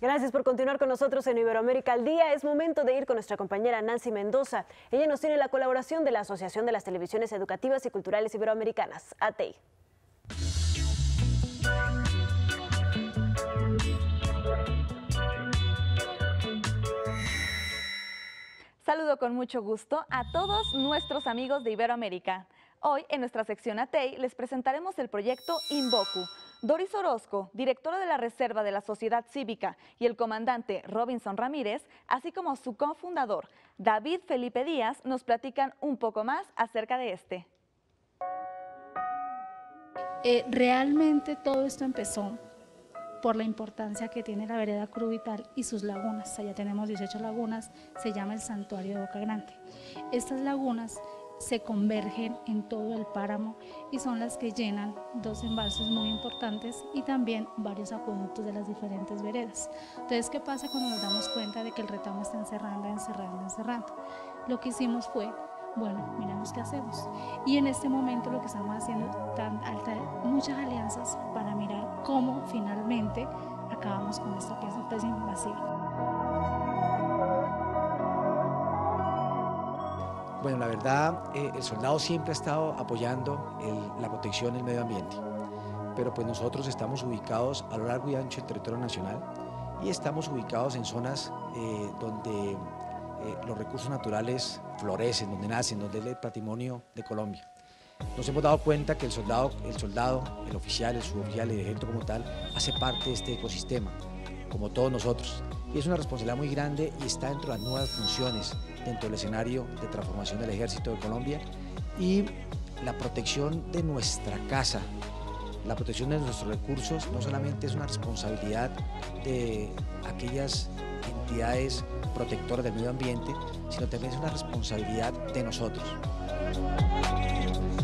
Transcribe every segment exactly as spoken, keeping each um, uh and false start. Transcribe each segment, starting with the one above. Gracias por continuar con nosotros en Iberoamérica al Día. Es momento de ir con nuestra compañera Nancy Mendoza. Ella nos tiene la colaboración de la Asociación de las Televisiones Educativas y Culturales Iberoamericanas, A T E I. Saludo con mucho gusto a todos nuestros amigos de Iberoamérica. Hoy en nuestra sección A T E I les presentaremos el proyecto INVOKU. Doris Orozco, directora de la Reserva de la Sociedad Cívica, y el comandante Robinson Ramírez, así como su cofundador, David Felipe Díaz, nos platican un poco más acerca de este. Eh, realmente todo esto empezó por la importancia que tiene la vereda Curubitar y sus lagunas. Allá tenemos dieciocho lagunas, se llama el Santuario de Boca Grande. Estas lagunas se convergen en todo el páramo y son las que llenan dos embalses muy importantes y también varios acueductos de las diferentes veredas. Entonces, ¿qué pasa cuando nos damos cuenta de que el retamo está encerrando, encerrando, encerrando? Lo que hicimos fue, bueno, miramos qué hacemos. Y en este momento lo que estamos haciendo tan alta, muchas alianzas para mirar cómo finalmente acabamos con esta pieza especie invasiva. Bueno, la verdad, eh, el soldado siempre ha estado apoyando el, la protección del medio ambiente, pero pues nosotros estamos ubicados a lo largo y ancho del territorio nacional y estamos ubicados en zonas eh, donde eh, los recursos naturales florecen, donde nacen, donde es el patrimonio de Colombia. Nos hemos dado cuenta que el soldado, el, soldado, el oficial, el suboficial, el ejército como tal, hace parte de este ecosistema, como todos nosotros. Y es una responsabilidad muy grande y está dentro de las nuevas funciones, dentro del escenario de transformación del Ejército de Colombia y la protección de nuestra casa, la protección de nuestros recursos no solamente es una responsabilidad de aquellas entidades protectoras del medio ambiente, sino también es una responsabilidad de nosotros.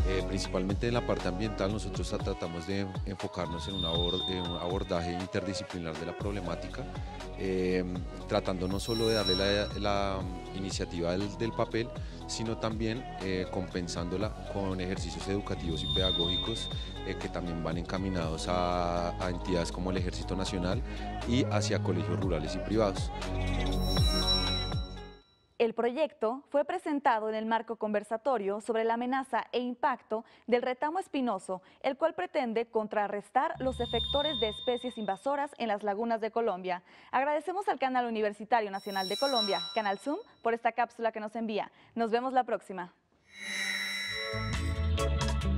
Eh, principalmente en la parte ambiental nosotros tratamos de enfocarnos en un, abord, en un abordaje interdisciplinar de la problemática, eh, tratando no solo de darle la, la iniciativa del, del papel, sino también eh, compensándola con ejercicios educativos y pedagógicos eh, que también van encaminados a, a entidades como el Ejército Nacional y hacia colegios rurales y privados. El proyecto fue presentado en el marco conversatorio sobre la amenaza e impacto del retamo espinoso, el cual pretende contrarrestar los efectores de especies invasoras en las lagunas de Colombia. Agradecemos al Canal Universitario Nacional de Colombia, Canal Zoom, por esta cápsula que nos envía. Nos vemos la próxima.